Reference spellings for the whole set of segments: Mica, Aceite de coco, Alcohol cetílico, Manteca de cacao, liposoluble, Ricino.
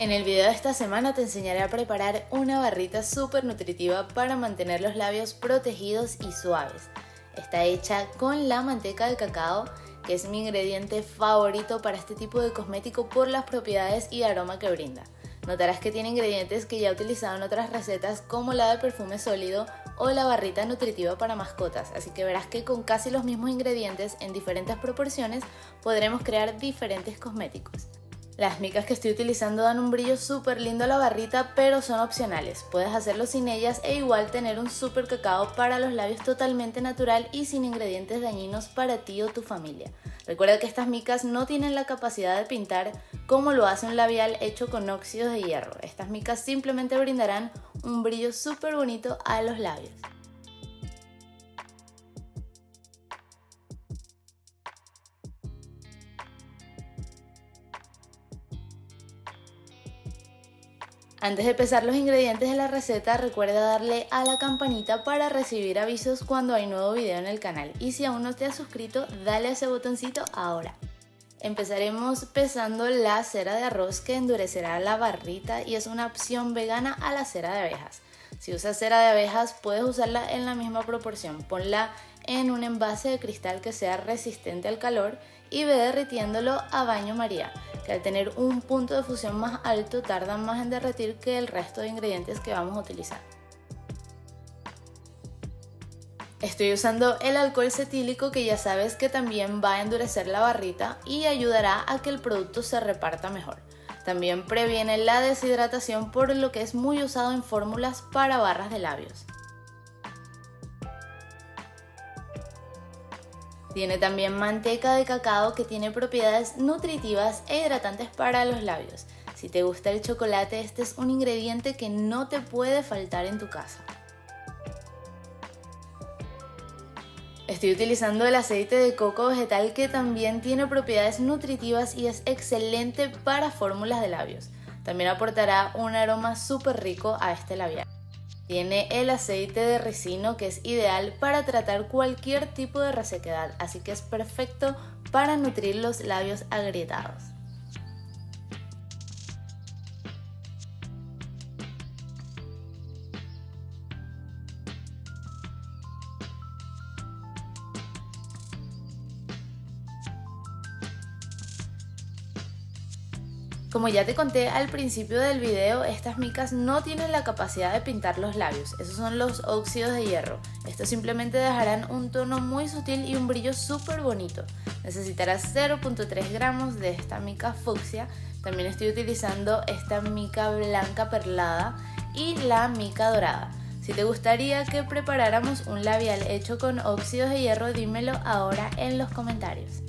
En el video de esta semana te enseñaré a preparar una barrita súper nutritiva para mantener los labios protegidos y suaves. Está hecha con la manteca de cacao, que es mi ingrediente favorito para este tipo de cosmético por las propiedades y aroma que brinda. Notarás que tiene ingredientes que ya he utilizado en otras recetas como la de perfume sólido o la barrita nutritiva para mascotas, así que verás que con casi los mismos ingredientes en diferentes proporciones podremos crear diferentes cosméticos. Las micas que estoy utilizando dan un brillo súper lindo a la barrita, pero son opcionales. Puedes hacerlo sin ellas e igual tener un súper cacao para los labios totalmente natural y sin ingredientes dañinos para ti o tu familia. Recuerda que estas micas no tienen la capacidad de pintar como lo hace un labial hecho con óxidos de hierro. Estas micas simplemente brindarán un brillo súper bonito a los labios. Antes de empezar los ingredientes de la receta, recuerda darle a la campanita para recibir avisos cuando hay nuevo video en el canal. Y si aún no te has suscrito, dale a ese botoncito ahora. Empezaremos pesando la cera de arroz que endurecerá la barrita y es una opción vegana a la cera de abejas. Si usas cera de abejas, puedes usarla en la misma proporción. Ponla en un envase de cristal que sea resistente al calor y ve derritiéndolo a baño María, que al tener un punto de fusión más alto tarda más en derretir que el resto de ingredientes que vamos a utilizar. Estoy usando el alcohol cetílico, que ya sabes que también va a endurecer la barrita y ayudará a que el producto se reparta mejor. También previene la deshidratación, por lo que es muy usado en fórmulas para barras de labios. Tiene también manteca de cacao, que tiene propiedades nutritivas e hidratantes para los labios. Si te gusta el chocolate, este es un ingrediente que no te puede faltar en tu casa. Estoy utilizando el aceite de coco vegetal, que también tiene propiedades nutritivas y es excelente para fórmulas de labios. También aportará un aroma súper rico a este labial. Tiene el aceite de ricino, que es ideal para tratar cualquier tipo de resequedad, así que es perfecto para nutrir los labios agrietados. Como ya te conté al principio del video, estas micas no tienen la capacidad de pintar los labios, esos son los óxidos de hierro. Estos simplemente dejarán un tono muy sutil y un brillo súper bonito. Necesitarás 0.3 gramos de esta mica fucsia. También estoy utilizando esta mica blanca perlada y la mica dorada. Si te gustaría que preparáramos un labial hecho con óxidos de hierro, dímelo ahora en los comentarios.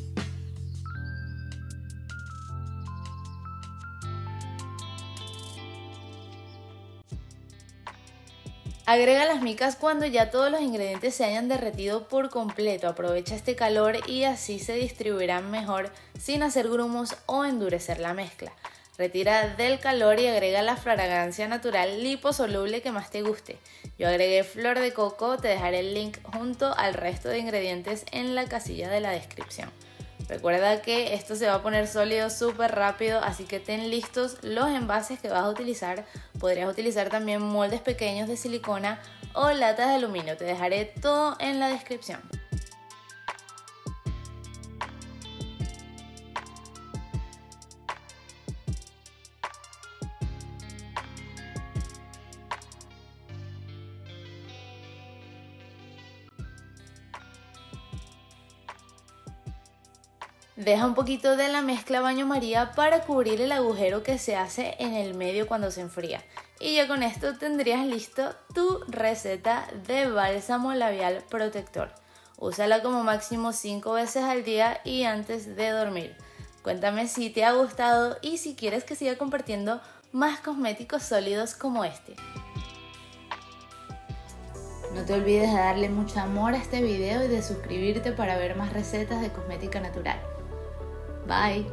Agrega las micas cuando ya todos los ingredientes se hayan derretido por completo. Aprovecha este calor y así se distribuirán mejor sin hacer grumos o endurecer la mezcla. Retira del calor y agrega la fragancia natural liposoluble que más te guste. Yo agregué flor de coco, te dejaré el link junto al resto de ingredientes en la casilla de la descripción. Recuerda que esto se va a poner sólido súper rápido, así que ten listos los envases que vas a utilizar. Podrías utilizar también moldes pequeños de silicona o latas de aluminio. Te dejaré todo en la descripción. Deja un poquito de la mezcla baño María para cubrir el agujero que se hace en el medio cuando se enfría. Y ya con esto tendrías listo tu receta de bálsamo labial protector. Úsala como máximo 5 veces al día y antes de dormir. Cuéntame si te ha gustado y si quieres que siga compartiendo más cosméticos sólidos como este. No te olvides de darle mucho amor a este video y de suscribirte para ver más recetas de cosmética natural. Bye.